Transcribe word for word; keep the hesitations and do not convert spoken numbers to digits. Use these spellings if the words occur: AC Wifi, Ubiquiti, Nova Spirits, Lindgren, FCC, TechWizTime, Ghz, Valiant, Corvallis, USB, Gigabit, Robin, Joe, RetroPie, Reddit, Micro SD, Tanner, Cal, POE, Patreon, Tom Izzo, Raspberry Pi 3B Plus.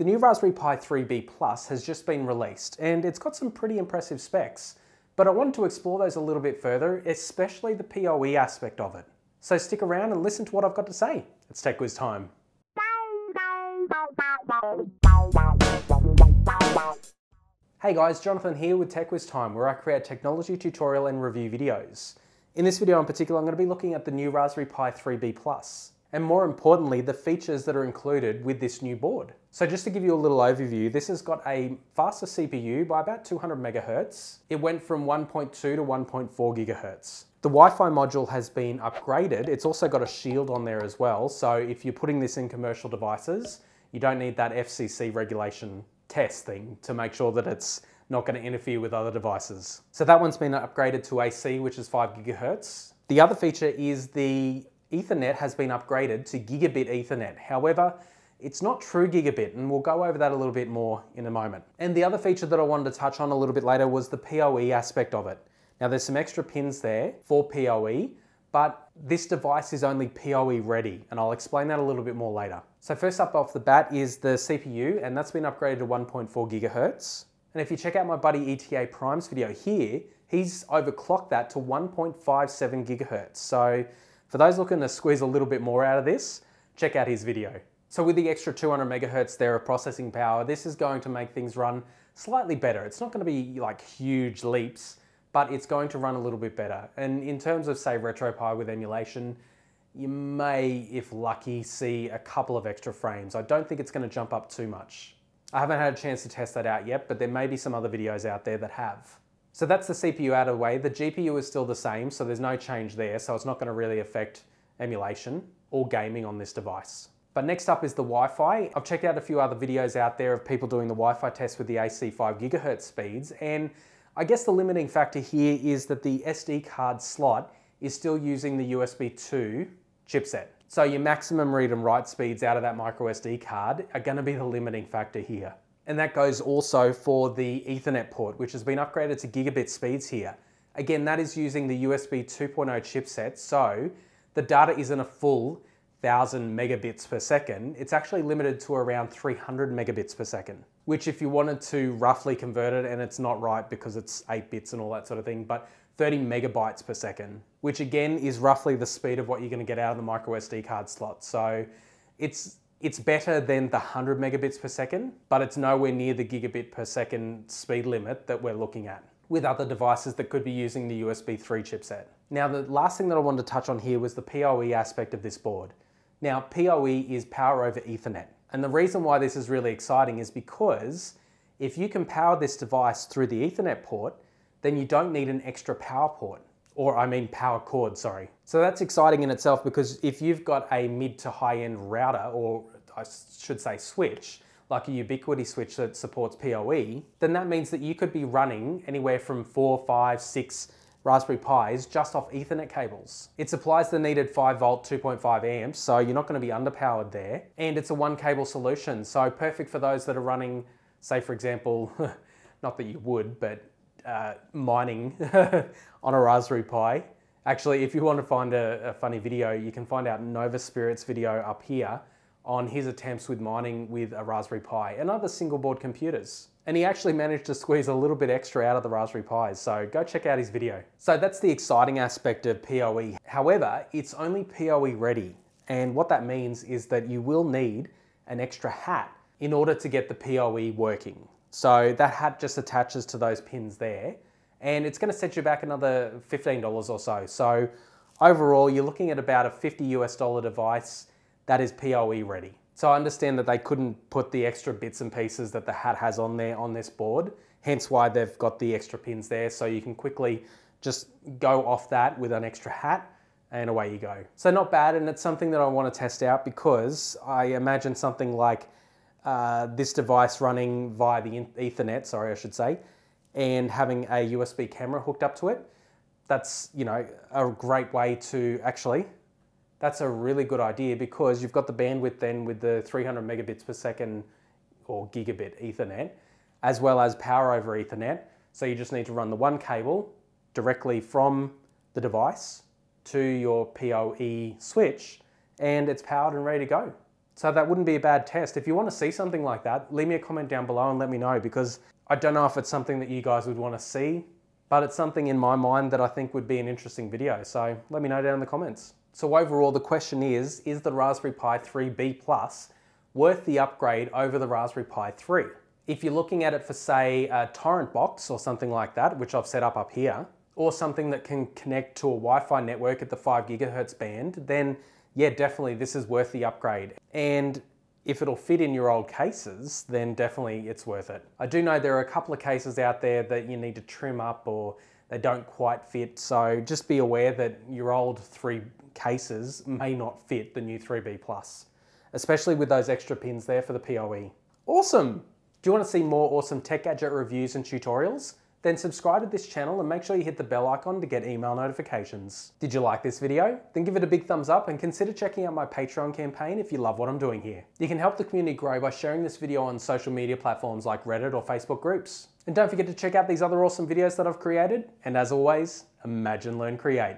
The new Raspberry Pi three B Plus has just been released, and it's got some pretty impressive specs, but I wanted to explore those a little bit further, especially the P O E aspect of it. So stick around and listen to what I've got to say. It's TechWiz time. Hey guys, Jonathan here with TechWiz Time, where I create technology tutorial and review videos. In this video in particular, I'm going to be looking at the new Raspberry Pi three B Plus, and more importantly, the features that are included with this new board. So just to give you a little overview, this has got a faster C P U by about two hundred megahertz. It went from one point two to one point four gigahertz. The Wi-Fi module has been upgraded. It's also got a shield on there as well, so if you're putting this in commercial devices, you don't need that F C C regulation test thing to make sure that it's not going to interfere with other devices. So that one's been upgraded to A C, which is five gigahertz. The other feature is the Ethernet has been upgraded to Gigabit Ethernet. However, it's not true Gigabit, and we'll go over that a little bit more in a moment. And the other feature that I wanted to touch on a little bit later was the P O E aspect of it. Now there's some extra pins there for P O E, but this device is only P O E ready, and I'll explain that a little bit more later. So first up off the bat is the C P U, and that's been upgraded to one point four gigahertz. And if you check out my buddy E T A Prime's video here, he's overclocked that to one point five seven gigahertz. So for those looking to squeeze a little bit more out of this, check out his video. So with the extra two hundred megahertz there of processing power, this is going to make things run slightly better. It's not going to be like huge leaps, but it's going to run a little bit better. And in terms of, say, RetroPie with emulation, you may, if lucky, see a couple of extra frames. I don't think it's going to jump up too much. I haven't had a chance to test that out yet, but there may be some other videos out there that have. So that's the C P U out of the way. The G P U is still the same, so there's no change there, so it's not going to really affect emulation or gaming on this device. But next up is the Wi-Fi. I've checked out a few other videos out there of people doing the Wi-Fi test with the A C five gigahertz speeds, and I guess the limiting factor here is that the S D card slot is still using the U S B two chipset. So your maximum read and write speeds out of that micro S D card are going to be the limiting factor here. And that goes also for the Ethernet port, which has been upgraded to gigabit speeds here. Again, that is using the U S B two point oh chipset, so the data isn't a full one thousand megabits per second. It's actually limited to around three hundred megabits per second, which if you wanted to roughly convert it, and it's not right because it's eight bits and all that sort of thing, but thirty megabytes per second, which again is roughly the speed of what you're going to get out of the micro S D card slot. So it's it's better than the one hundred megabits per second, but it's nowhere near the gigabit per second speed limit that we're looking at with other devices that could be using the U S B three chipset. Now the last thing that I wanted to touch on here was the P O E aspect of this board. Now P O E is power over Ethernet. And the reason why this is really exciting is because if you can power this device through the Ethernet port, then you don't need an extra power port, or I mean power cord, sorry. So that's exciting in itself, because if you've got a mid to high end router, or I should say switch, like a Ubiquiti switch that supports P O E, then that means that you could be running anywhere from four, five, six Raspberry Pis just off Ethernet cables. It supplies the needed five volt, two point five amps, so you're not going to be underpowered there. And it's a one cable solution, so perfect for those that are running, say for example, not that you would, but uh, mining on a Raspberry Pi. Actually, if you want to find a, a funny video, you can find out Nova Spirits' video up here on his attempts with mining with a Raspberry Pi and other single board computers. And he actually managed to squeeze a little bit extra out of the Raspberry Pis, so go check out his video. So that's the exciting aspect of P O E. However, it's only P O E ready, and what that means is that you will need an extra hat in order to get the P O E working. So that hat just attaches to those pins there, and it's going to set you back another fifteen dollars or so. So overall, you're looking at about a fifty U S dollar device that is P O E ready. So I understand that they couldn't put the extra bits and pieces that the hat has on there on this board, hence why they've got the extra pins there, so you can quickly just go off that with an extra hat and away you go. So not bad, and it's something that I want to test out, because I imagine something like uh, this device running via the Ethernet, sorry I should say, and having a U S B camera hooked up to it. That's, you know, a great way to actually... That's a really good idea, because you've got the bandwidth then with the three hundred megabits per second or gigabit Ethernet, as well as power over Ethernet. So you just need to run the one cable directly from the device to your P O E switch, and it's powered and ready to go. So that wouldn't be a bad test. If you want to see something like that, leave me a comment down below and let me know, because I don't know if it's something that you guys would want to see, but it's something in my mind that I think would be an interesting video. So let me know down in the comments. So overall, the question is, is the Raspberry Pi three B Plus worth the upgrade over the Raspberry Pi three? If you're looking at it for, say, a torrent box or something like that, which I've set up up here, or something that can connect to a Wi-Fi network at the five gigahertz band, then yeah, definitely this is worth the upgrade. And if it'll fit in your old cases, then definitely it's worth it. I do know there are a couple of cases out there that you need to trim up or they don't quite fit. So just be aware that your old three cases may not fit the new three B Plus, especially with those extra pins there for the P O E. Awesome. Do you want to see more awesome tech gadget reviews and tutorials? Then subscribe to this channel and make sure you hit the bell icon to get email notifications. Did you like this video? Then give it a big thumbs up and consider checking out my Patreon campaign if you love what I'm doing here. You can help the community grow by sharing this video on social media platforms like Reddit or Facebook groups. And don't forget to check out these other awesome videos that I've created. And as always, imagine, learn, create.